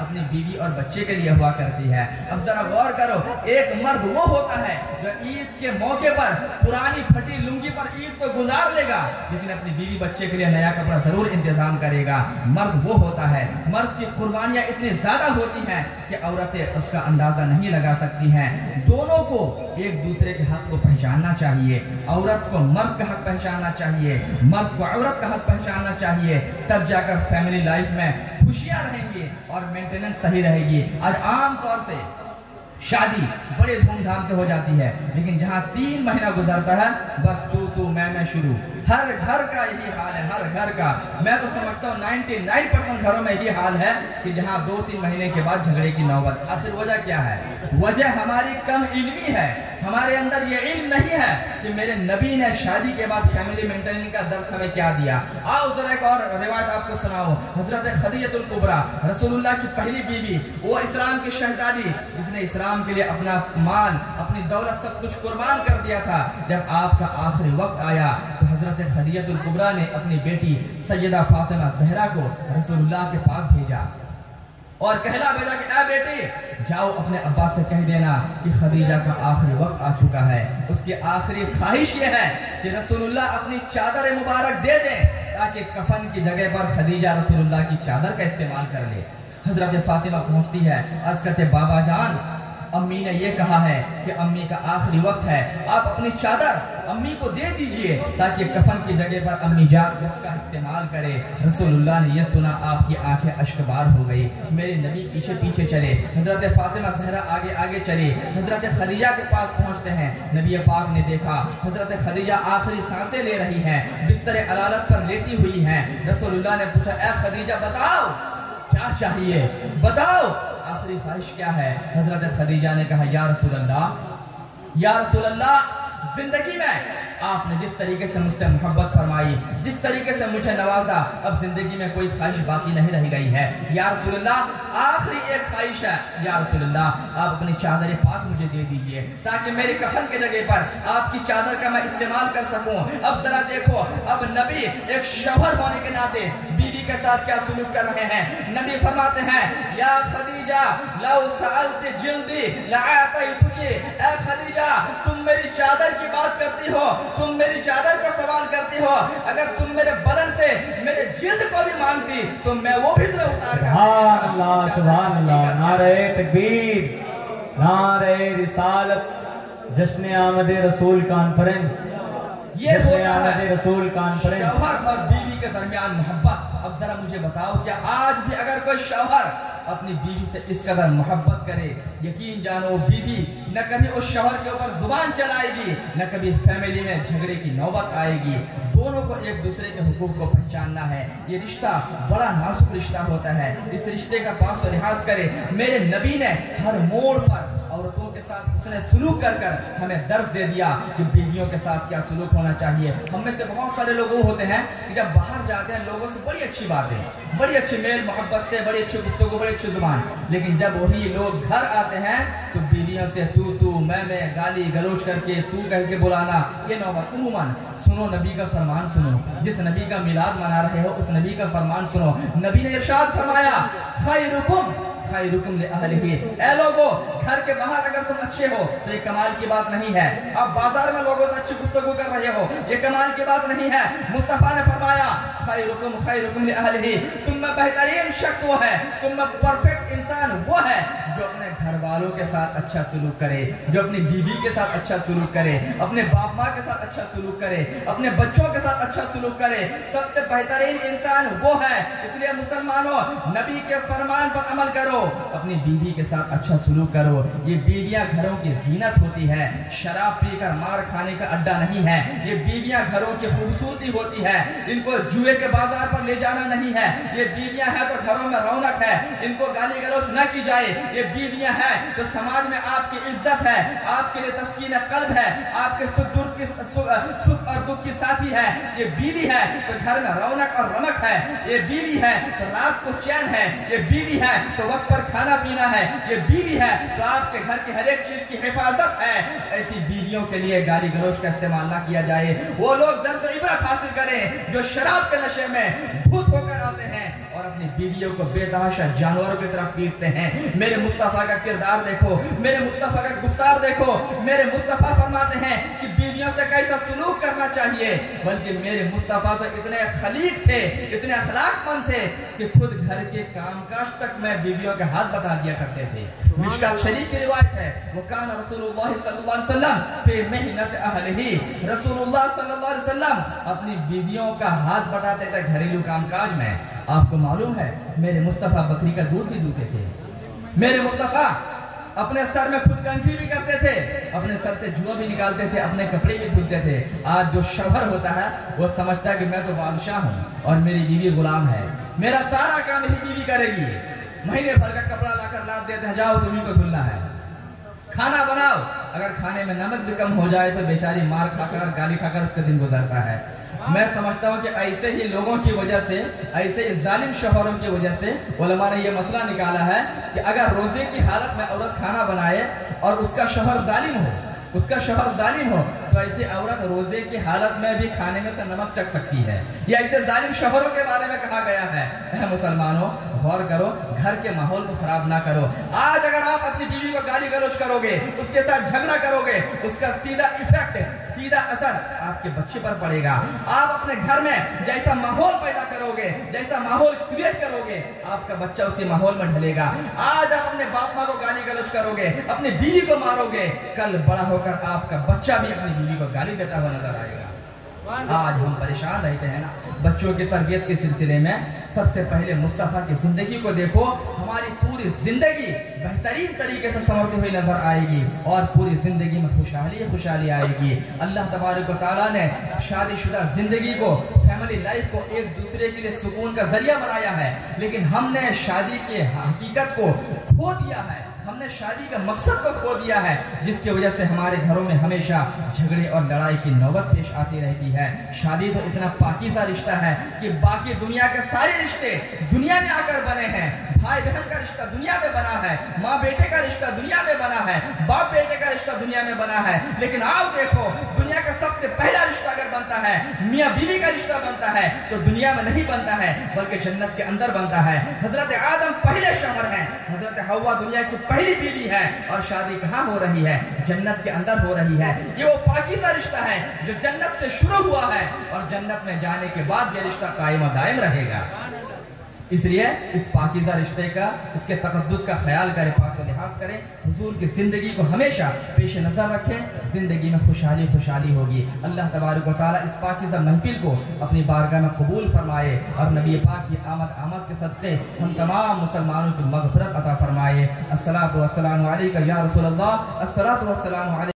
अपनी बीवी और बच्चे के लिए हुआ करती है। अब जरा गौर करो, एक मर्द वो होता है जो ईद के मौके पर पुरानी फटी लुंगी पर ईद तो गुजार लेगा, लेकिन अपनी बीवी बच्चे के लिए नया कपड़ा जरूर इंतजाम करेगा। मर्द वो होता है, मर्द की कुर्बानियां इतनी ज्यादा होती हैं कि औरतें उसका अंदाजा नहीं लगा सकती हैं। दोनों को एक दूसरे के हक को पहचानना चाहिए, औरत को मर्द का हक पहचानना चाहिए, मर्द को औरत का हक पहचानना चाहिए, तब जाकर फैमिली लाइफ में खुशियां रहेंगी और मेंटेनेंस सही रहेगी। और आमतौर से शादी बड़े धूमधाम से हो जाती है, लेकिन जहाँ 3 महीना गुजरता है बस तू मैं शुरू। हर घर का यही हाल है, हर घर का। मैं तो समझता हूँ 99% घरों में यही हाल है कि जहाँ 2-3 महीने के बाद झगड़े की नौबत। आखिर वजह क्या है? वजह हमारी कम इल्मी है। हमारे अंदर ये इल्म नहीं है कि मेरे नबी ने शादी के बाद फैमिली मेंटेनिंग का दर्स हमें क्या दिया। आओ जरा एक और रिवायत आपको सुनाओ। हजरत खदीजतुल कुबरा रसूलुल्लाह की पहली बीवी, वो इस्लाम की शहजादी जिसने इस्लाम के लिए अपना मान अपनी दौलत सब कुछ कुर्बान कर दिया था। जब आपका आखिरी वक्त आया तो हजरत खदीजतुल कुबरा ने अपनी बेटी सैयदा फातिमा ज़हरा को रसूलुल्लाह के पास भेजा और कहला भेजा कि ए बेटी, जाओ अपने अब्बा से कह देना कि खदीजा का आखिरी वक्त आ चुका है। उसकी आखिरी ख्वाहिश यह है कि रसूलुल्लाह अपनी चादर मुबारक दे दें ताकि कफन की जगह पर खदीजा रसूलुल्लाह की चादर का इस्तेमाल कर ले। हजरत फातिमा पहुंचती है, अर्ज करते बाबा जान, अम्मी ने ये कहा है कि अम्मी का आखिरी वक्त है, आप अपनी चादर अम्मी को दे दीजिए ताकि कफन की जगह पर अम्मी जान उसका इस्तेमाल करे। रसूलुल्लाह ने यह सुना, आपकी आंखें अश्कबार हो गई। मेरे नबी पीछे पीछे चले, हजरत फातिमा ज़हरा आगे आगे चली। हजरत खदीजा के पास पहुंचते हैं, नबी पाक ने देखा हजरत खदीजा आखिरी सांसें ले रही हैं, बिस्तर अलालत पर लेटी हुई हैं। रसूलुल्लाह ने पूछा, ए खदीजा बताओ क्या चाहिए, बताओ आखिरी ख्वाहिश क्या है। हजरत खदीजा ने कहा, या रसूल अल्लाह, जिंदगी में आपने जिस तरीके से मुझसे मोहब्बत फरमाई, जिस तरीके से मुझे नवाजा, अब जिंदगी में कोई ख्वाहिश बाकी नहीं रह गई है। या रसूलल्लाह, आखिरी एक ख्वाहिश है। या रसूलल्लाह, आप अपनी चादर पाक मुझे दे दीजिए ताकि मेरे कफन के जगह पर आपकी चादर का मैं इस्तेमाल कर सकूं। अब जरा देखो, अब नबी एक शौहर होने के नाते बीवी के साथ क्या सलूक कर रहे हैं। नबी फरमाते हैं, या खदीजा लौ सअलत जिल्दी लअतयतुकी, ए खदीजा तुम मेरी चादर की बात करती हो, तुम मेरी चादर का सवाल करती हो, अगर तुम मेरे बदन से मेरे जिल्द को भी मांगती तो मैं वो भी तुझे उतार कर। सुभान अल्लाह, सुभान अल्लाह। नारे तकबीर, नारे रिसालत। जश्न आमद रसूल कॉन्फ्रेंस, ये होता है रसूल कॉन्फ्रेंस, शौहर और बीवी के दरमियान मोहब्बत। अब जरा मुझे बताओ कि आज भी अगर कोई शौहर अपनी बीवी से इस कदर मोहब्बत करे, यकीन जानो बीवी न कभी उस शौहर के ऊपर जुबान चलाएगी, न कभी फैमिली में झगड़े की नौबत आएगी। दोनों को एक दूसरे के हुकूक को पहचानना है। ये रिश्ता बड़ा नाजुक रिश्ता होता है, इस रिश्ते का पास और लिहाज करे। मेरे नबी ने हर मोड़ पर औरतों के साथ उसने सुलूक कर हमें दर्ज दे दिया कि बीवियों के साथ क्या सुलूक होना चाहिए। हम में से बहुत सारे लोग वो होते हैं कि जब बाहर जाते हैं लोगों से बड़ी अच्छी बातें, बड़ी अच्छी मेल मोहब्बत से, बड़ी अच्छी गुफ्तगू, बड़ी अच्छी जुबान, लेकिन जब वही लोग घर आते हैं तो बीवियों से तू मैं गाली गलोच करके, तू कह के बुलाना, ये नौबत। उमूमन सुनो, नबी का फरमान सुनो, जिस नबी का मिलाद मना रहे हो उस नबी का फरमान सुनो। नबी ने इरशाद फरमाया, ए लोगो, घर के बाहर अगर तुम अच्छे हो तो ये कमाल की बात नहीं है। अब बाजार में लोगों से अच्छी गुफ्तगू कर रहे हो, ये कमाल की बात नहीं है। मुस्तफा ने फरमाया, खैरुकुम लिअहलिही, तुम में बेहतरीन शख्स वो है, तुम में परफेक्ट इंसान वो है जो अपने घर वालों के साथ अच्छा सलूक करे, जो अपनी बीवी के साथ अच्छा सलूक करे, अपने बाप माँ के साथ अच्छा सलूक करे, अपने बच्चों के साथ अच्छा सलूक करे, सबसे बेहतरीन इंसान वो है। इसलिए मुसलमानों, नबी के फरमान पर अमल करो, अपनी बीवी के साथ अच्छा सलूक करो। ये बीवियां घरों की जीनत होती है, शराब पीकर मार खाने का अड्डा नहीं है। ये बीवियां घरों की खूबसूरती होती है, इनको जुए के बाजार पर ले जाना नहीं है। ये बीवियां हैं तो घरों में रौनक है, इनको गाली गलौज न की जाए। बीवियां हैं तो समाज में आपकी इज्जत है, आपके लिए तस्कीन कल्ब है, आपके सुख और दुख की साथी है। ये बीवी है तो घर में रौनक और रमक है, ये बीवी है तो रात को चैन है, ये बीवी है तो वक्त पर खाना पीना है, ये बीवी है तो आपके घर की हर एक चीज की हिफाजत है। ऐसी बीवियों के लिए गाली गलौज का इस्तेमाल ना किया जाए। वो लोग दर्स इबरत हासिल करें जो शराब के नशे में धूत होकर आते हैं और अपने अपनी बीवियों को बेदाशा जानवरों की तरह पीटते हैं। मेरे मुस्तफ़ा का किरदार देखो, मेरे मुस्तफ़ा का गुफ्तार देखो। मेरे मुस्तफ़ा फरमाते हैं कि बीवियों से कैसा सलूक करना चाहिए, बल्कि मेरे मुस्तफ़ा तो इतने खलीक थे, इतने अखलाकमंद थे कि खुद घर के कामकाज तक मैं बीवियों के हाथ बटा दिया करते थे। मिशकात शरीफ की रिवायत है, वो कान रसूलुल्लाह सल्लल्लाहु अलैहि वसल्लम फी मेहनत अहलिही, रसूलुल्लाह सल्लल्लाहु अलैहि वसल्लम अपनी बीवियों का हाथ बटाते थे घरेलू कामकाज में। आपको मालूम है मेरे मुस्तफ़ा बकरी का दूध भी दूधते थे। मेरे मुस्तफ़ा अपने सर में फुदकंजी भी करते थे, अपने सर से जुआ भी निकालते थे, अपने कपड़े भी धुलते थे। आज जो शौहर होता है वो समझता है कि मैं तो बादशाह हूँ और मेरी बीवी गुलाम है, मेरा सारा काम ही बीवी करेगी। महीने भर का कपड़ा लाकर लाद देते हैं, जाओ तुम्हें को धुलना है। खाना बनाओ, अगर खाने में नमक भी कम हो जाए तो बेचारी मार खाकर गाली खाकर उसका दिन गुजरता है। मैं समझता हूँ कि ऐसे ही लोगों की वजह से, ऐसे ही जालिम शोहरों की वजह से उलमा ने यह मसला निकाला है कि अगर रोजे की हालत में औरत खाना बनाए और उसका शोहर जालिम हो, उसका शोहर जालिम हो, तो ऐसी औरत रोजे की हालत में भी खाने में से नमक चख सकती है। ये ऐसे जालिम शोहरों के बारे में कहा गया है। अह मुसलमानों, गौर करो, घर के माहौल को खराब ना करो। आज अगर आप अपनी बीवी को गाली गलौज करोगे, उसके साथ झगड़ा करोगे, उसका सीधा इफेक्ट, सीधा असर आपके बच्चे पर पड़ेगा। आप अपने घर में जैसा माहौल पैदा करोगे, जैसा माहौल क्रिएट करोगे, आपका बच्चा उसी माहौल में ढलेगा। आज आप अपने बाप माँ को गाली गलौज करोगे, अपनी बीवी को मारोगे, कल बड़ा होकर आपका बच्चा भी अपनी बीवी को गाली देता हुआ नजर आएगा। आज हम परेशान रहते हैं ना बच्चों की तरबियत के सिलसिले में। सबसे पहले मुस्तफ़ा की जिंदगी को देखो, हमारी पूरी जिंदगी बेहतरीन तरीके से समरती हुई नजर आएगी और पूरी जिंदगी में खुशहाली खुशहाली आएगी। अल्लाह तबारक व तआला ने शादीशुदा जिंदगी को, फैमिली लाइफ को एक दूसरे के लिए सुकून का जरिया बनाया है, लेकिन हमने शादी की हकीकत को खो दिया है, हमने शादी का मकसद को खो दिया है, जिसकी वजह से हमारे घरों में हमेशा झगड़े और लड़ाई की नौबत पेश आती रहती है। शादी तो इतना पाकीज़ा रिश्ता है कि बाकी दुनिया के सारे रिश्ते दुनिया में आकर बने हैं। भाई बहन का रिश्ता दुनिया में बना है, माँ बेटे का रिश्ता दुनिया में बना है, बाप बेटे का रिश्ता दुनिया में बना है, लेकिन आप देखो दुनिया का सबसे पहला रिश्ता अगर बनता है, मियाँ बीवी का रिश्ता बनता है, तो दुनिया में नहीं बनता है बल्कि जन्नत के अंदर बनता है। हजरत आदम पहले शौहर हैं, हजरत हव्वा दुनिया की पहली बीवी है, और शादी कहाँ हो रही है? जन्नत के अंदर हो रही है। ये वो पाकीज़ा रिश्ता है जो जन्नत से शुरू हुआ है और जन्नत में जाने के बाद ये रिश्ता कायम और दायम रहेगा। इसलिए इस पाकीज़ा रिश्ते का, इसके तकद्दुस का ख्याल करें, पासो लिहाज करें। हुजूर की ज़िंदगी को हमेशा पेश नज़र रखें, ज़िंदगी में खुशहाली खुशहाली होगी। अल्लाह तबारक व तआला इस पाकीज़ा महफिल को अपनी बारगाह में कबूल फरमाए और नबी पाक की आमद आमद के सदक़े हम तमाम मुसलमानों की मग़फ़िरत अता फरमाए। अस्सलातु वस्सलामु अलैका या रसूलल्लाह, अस्सलातु वस्सलामु अलैका।